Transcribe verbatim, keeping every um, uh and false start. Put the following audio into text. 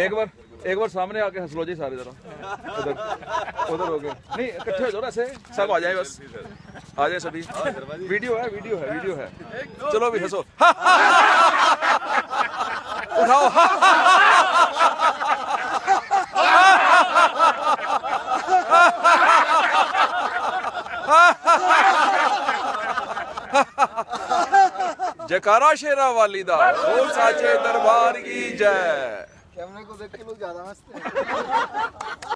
एक बार एक बार सामने आके हंस लो जी सारे जरा उधर उधर हो गए नहीं इकट्ठे हो जाओ ऐसे सब आ जाए बस आ जाए सभी वीडियो है वीडियो है वीडियो है चलो भी हंसो उठाओ जयकारा शेरा वाली दा बोल साचे दरबार की जय कैमरे को देख के लोग ज्यादा हंसते हैं।